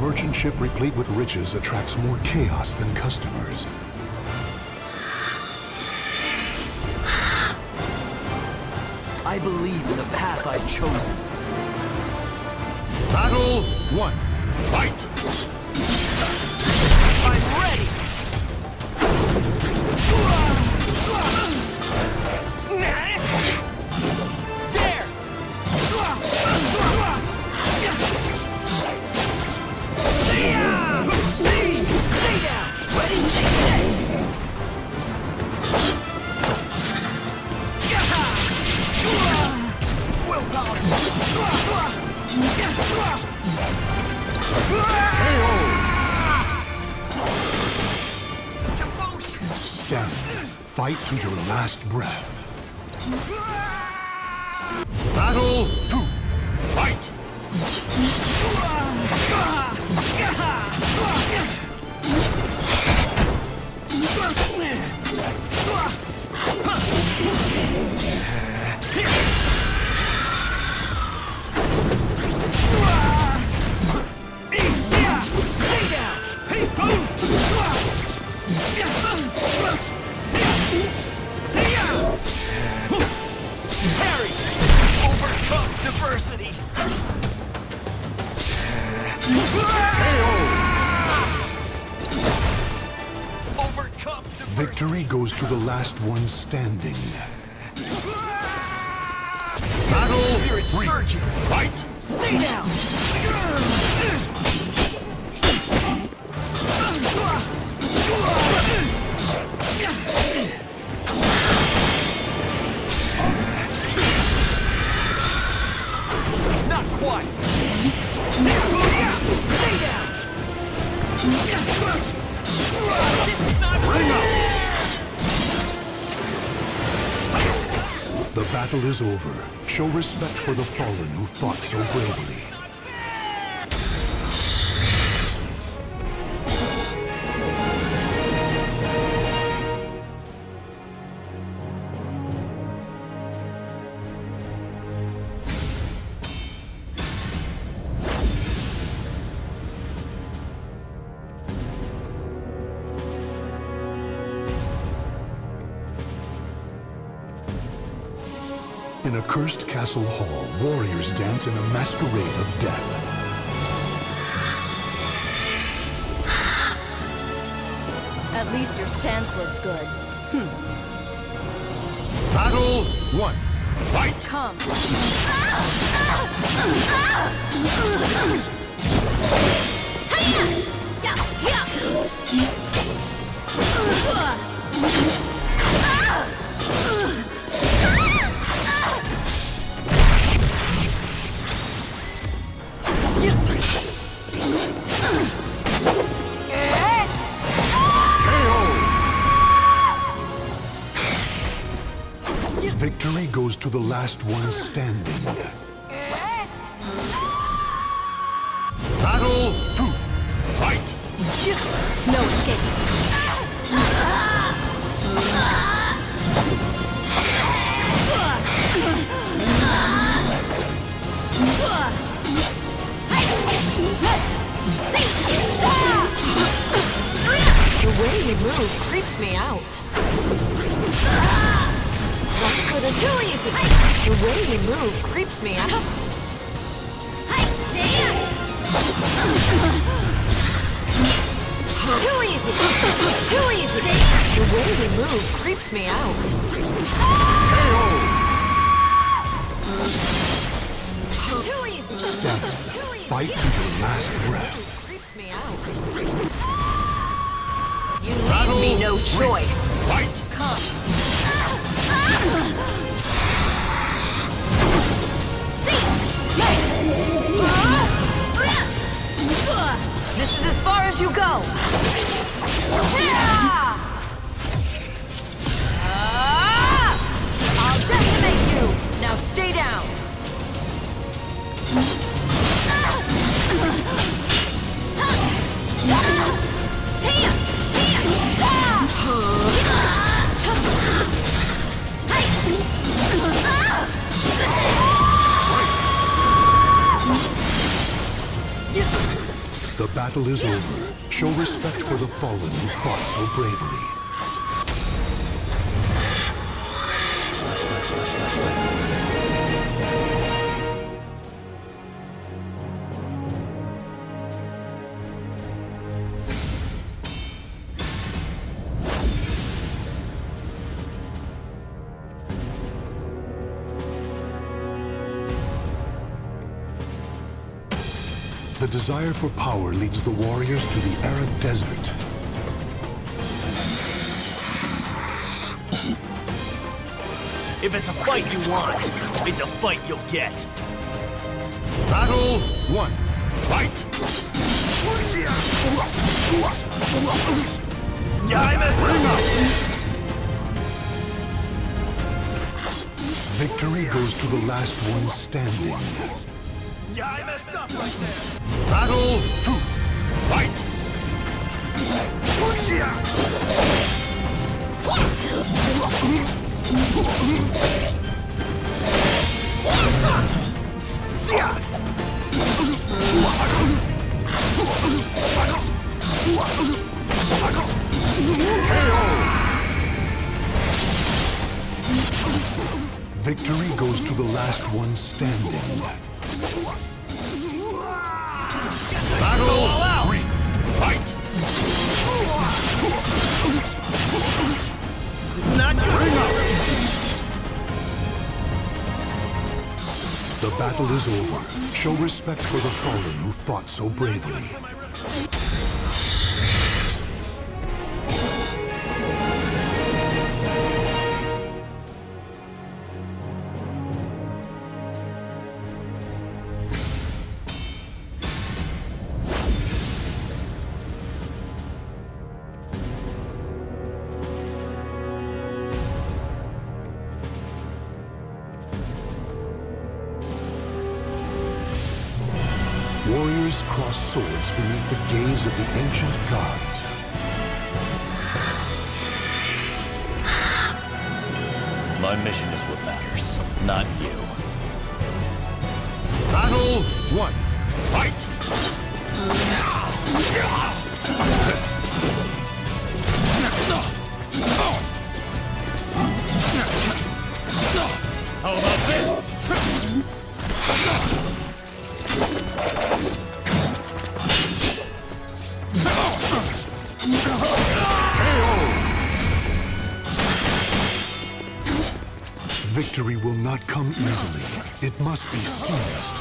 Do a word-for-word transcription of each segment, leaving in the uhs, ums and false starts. merchant ship replete with riches attracts more chaos than customers. I believe in the path I've chosen. Battle one. Fight! I'm ready! There! See! Stay down! Ready? Take this! Stand. Fight to your last breath. Battle two. Fight. Stay down! Hey, Harry! Overcome diversity! Overcome diversity! Victory goes to the last one standing. Battle spirit surging! Fight! Stay down! Not quite. Stay down. This is not fair. The battle is over. Show respect for the fallen who fought so bravely. In a cursed castle hall, warriors dance in a masquerade of death. At least your stance looks good. Hmm. Battle one. Fight! Come. Victory goes to the last one standing. Battle two. Fight! No escape. The way you move creeps me out. Too easy. The way you move creeps me out. Too easy. Too easy. The way you move creeps me out. Too easy. Stand. Fight to your last breath. Creeps me out. You leave me no choice. Fight. Come. This is as far as you go. I'll decimate you. Now stay down. Tia! Tia! battle is over, show respect for the fallen who fought so bravely. The desire for power leads the warriors to the arid desert. If it's a fight you want, it's a fight you'll get. Battle one. Fight! Time is up! Victory goes to the last one standing. Yeah, I messed up right there. Battle two. Fight! Victory goes to the last one standing. Battle out. Three. Fight! Not good enough! The battle is over. Show respect for the fallen who fought so bravely. Warriors cross swords beneath the gaze of the ancient gods. My mission is what matters, not you. Battle one. Fight! How about this? Victory will not come easily. It must be seized.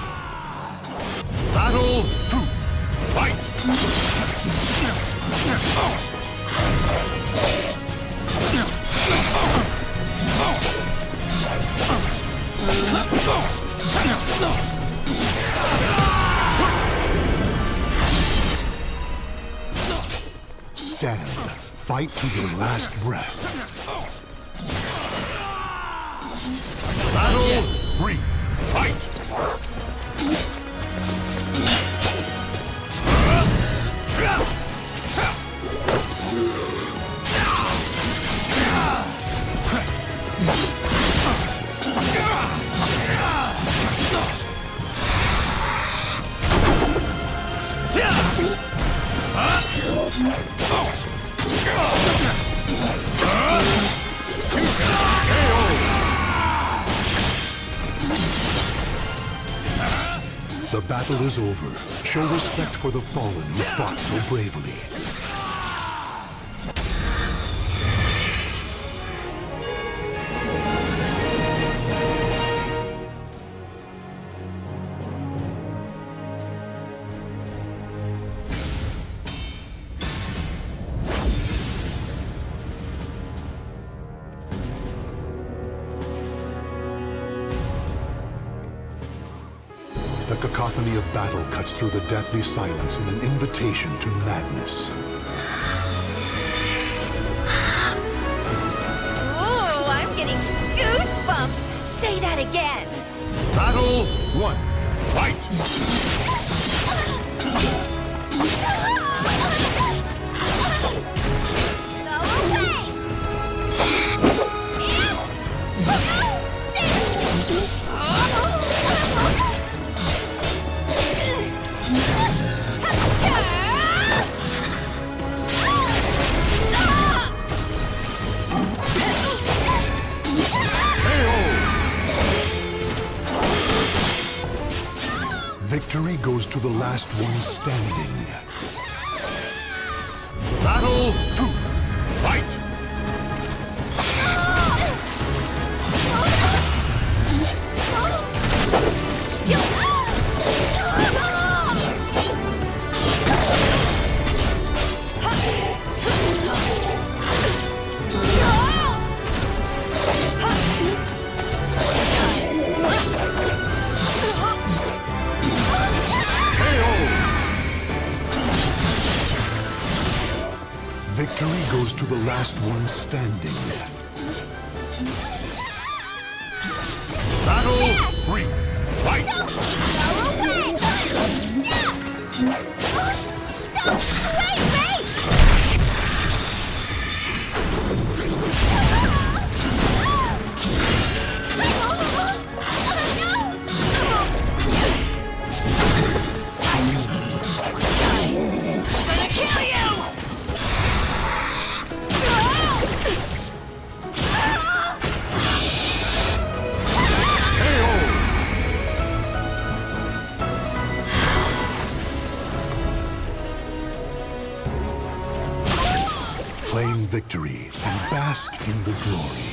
Battle two. Fight! Stand. Fight to your last breath. Battle three. Fight! The battle is over. Show respect for the fallen who fought so bravely. The cacophony of battle cuts through the deathly silence in an invitation to madness. Ooh, I'm getting goosebumps! Say that again! Battle one. Fight! Go away! Ow! Ow! Ow! Ow! Ow! victory goes to the last one standing. Battle two. Fight! Victory goes to the last one standing. Battle yes! three. Fight! Claim victory and bask in the glory.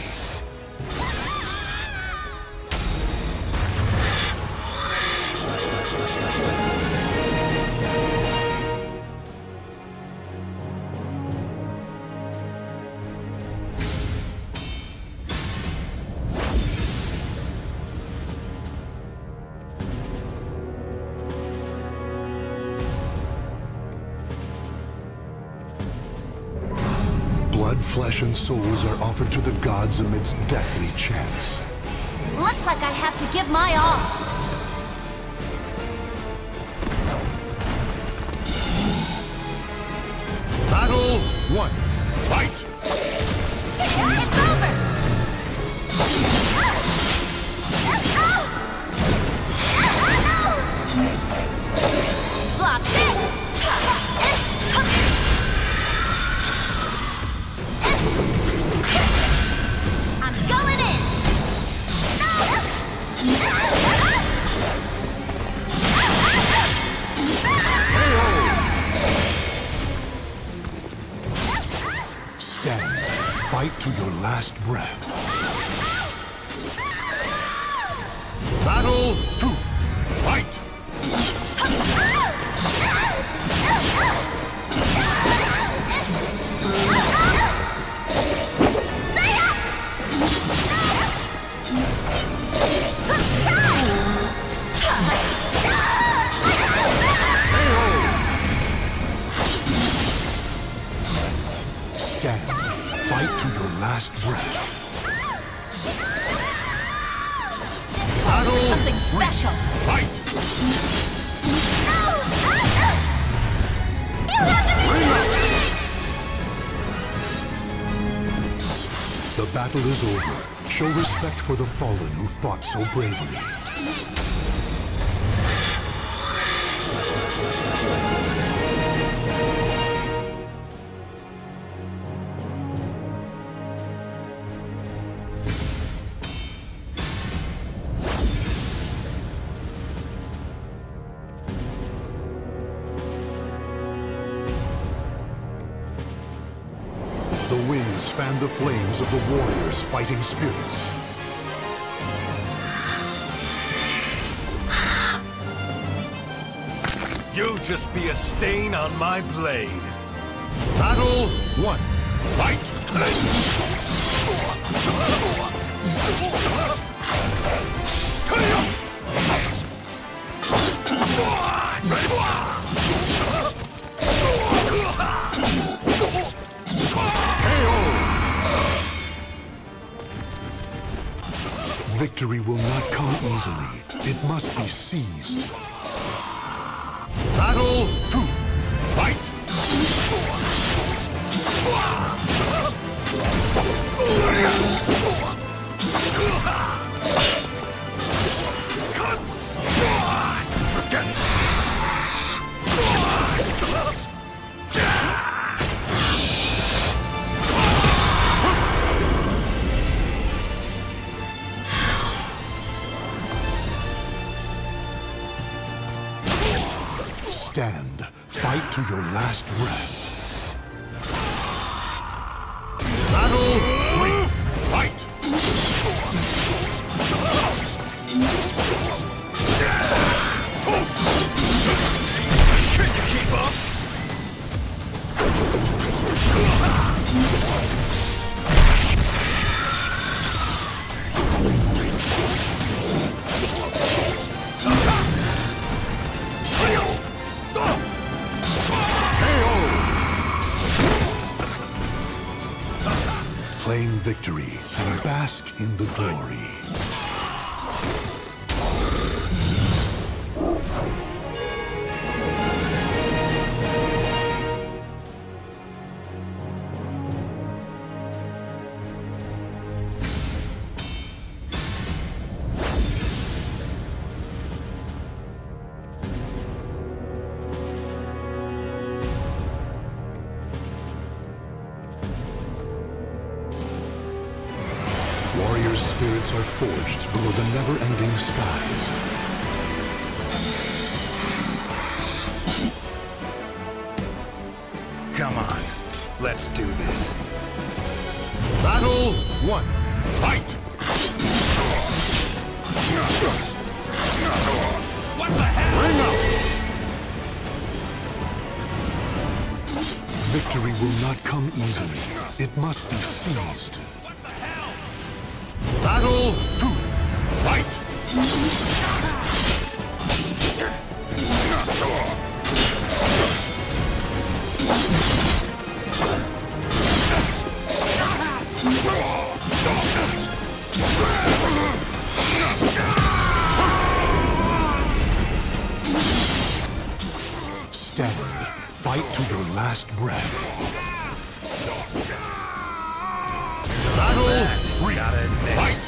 Blood, flesh, and souls are offered to the gods amidst deathly chants. Looks like I have to give my all. Battle one. Fight! Fight to your last breath. Battle two. Fight! Stand. Fight to your last breath. Battle something special. Fight! You have to be the battle is over. Show respect for the fallen who fought so bravely. The winds fan the flames of the warriors' fighting spirits. You just be a stain on my blade. Battle one. Fight! Victory will not come easily. It must be seized. Battle two. Fight! Cuts! Forget it! Stand, fight to your last breath. Battle, three, fight! Can you keep up? Claim victory and bask in the glory. Warriors' spirits are forged below the never-ending skies. Come on, let's do this. Battle one, fight! What the hell? Bring up! Victory will not come easily. It must be seized. Battle two, fight! Stand, fight to your last breath. Battle, we got it. Fight!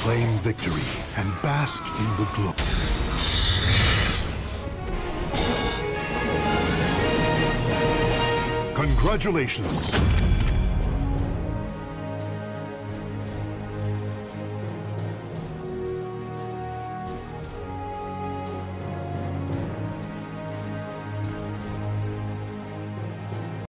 Claim victory and bask in the glory. Congratulations!